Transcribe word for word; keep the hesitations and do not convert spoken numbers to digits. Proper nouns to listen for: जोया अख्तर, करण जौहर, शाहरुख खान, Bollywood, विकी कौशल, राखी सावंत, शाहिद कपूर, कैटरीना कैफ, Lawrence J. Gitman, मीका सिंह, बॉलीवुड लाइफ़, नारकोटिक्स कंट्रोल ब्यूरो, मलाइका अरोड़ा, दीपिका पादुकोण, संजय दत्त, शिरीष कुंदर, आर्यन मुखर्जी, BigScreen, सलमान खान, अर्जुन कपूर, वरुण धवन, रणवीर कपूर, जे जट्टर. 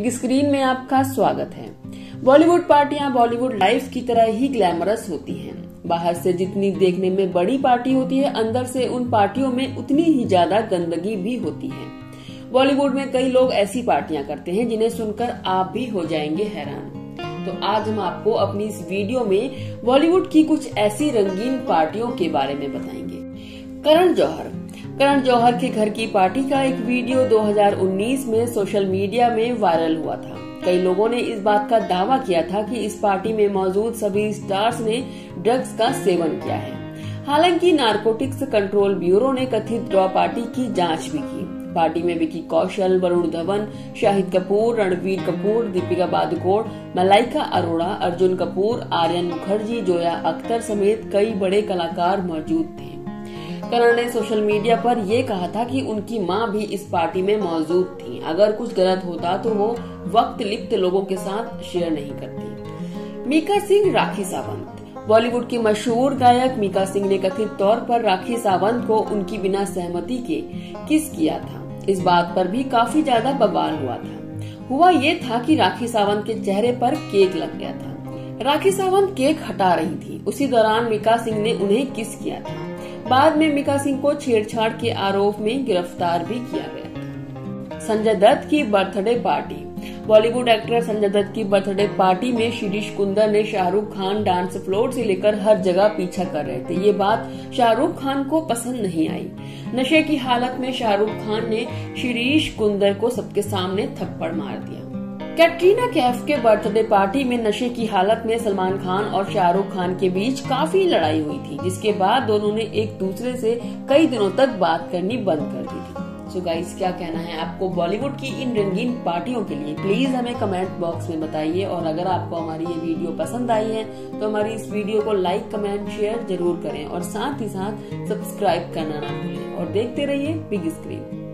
Big screen में आपका स्वागत है। बॉलीवुड पार्टियां बॉलीवुड लाइफ की तरह ही ग्लैमरस होती हैं। बाहर से जितनी देखने में बड़ी पार्टी होती है, अंदर से उन पार्टियों में उतनी ही ज्यादा गंदगी भी होती है। बॉलीवुड में कई लोग ऐसी पार्टियां करते हैं जिन्हें सुनकर आप भी हो जाएंगे हैरान। तो आज हम आपको अपनी इस वीडियो में बॉलीवुड की कुछ ऐसी रंगीन पार्टियों के बारे में बताएंगे। करण जौहर करण जौहर के घर की पार्टी का एक वीडियो दो हज़ार उन्नीस में सोशल मीडिया में वायरल हुआ था। कई लोगों ने इस बात का दावा किया था कि इस पार्टी में मौजूद सभी स्टार्स ने ड्रग्स का सेवन किया है। हालांकि नारकोटिक्स कंट्रोल ब्यूरो ने कथित ड्रॉ पार्टी की जाँच भी की। पार्टी में विकी कौशल, वरुण धवन, शाहिद कपूर, रणवीर कपूर, दीपिका पादुकोण, मलाइका अरोड़ा, अर्जुन कपूर, आर्यन मुखर्जी, जोया अख्तर समेत कई बड़े कलाकार मौजूद थे। करण ने सोशल मीडिया पर यह कहा था कि उनकी मां भी इस पार्टी में मौजूद थी। अगर कुछ गलत होता तो वो वक्त लिप्त लोगों के साथ शेयर नहीं करती। मीका सिंह राखी सावंत बॉलीवुड के मशहूर गायक मीका सिंह ने कथित तौर पर राखी सावंत को उनकी बिना सहमति के किस किया था। इस बात पर भी काफी ज्यादा बवाल हुआ था। हुआ ये था कि राखी सावंत के चेहरे पर केक लग गया था। राखी सावंत केक हटा रही थी, उसी दौरान मीका सिंह ने उन्हें किस किया था। बाद में मीका सिंह को छेड़छाड़ के आरोप में गिरफ्तार भी किया गया था। संजय दत्त की birthday party Bollywood actor संजय दत्त की बर्थडे पार्टी में शिरीष कुंदर ने शाहरुख खान डांस फ्लोर से लेकर हर जगह पीछा कर रहे थे। ये बात शाहरुख खान को पसंद नहीं आई। नशे की हालत में शाहरुख खान ने शिरीष कुंदर को सबके सामने थप्पड़ मार दिया। कैटरीना कैफ के बर्थडे पार्टी में नशे की हालत में सलमान खान और शाहरुख खान के बीच काफी लड़ाई हुई थी, जिसके बाद दोनों ने एक दूसरे से कई दिनों तक बात करनी बंद कर दी थी। So guys, क्या कहना है आपको बॉलीवुड की इन रंगीन पार्टियों के लिए? प्लीज हमें कमेंट बॉक्स में बताइए। और अगर आपको हमारी ये वीडियो पसंद आई है तो हमारी इस वीडियो को लाइक, कमेंट, शेयर जरूर करें और साथ ही साथ सब्सक्राइब करना ना भूलें। और देखते रहिए बिग स्क्रीन।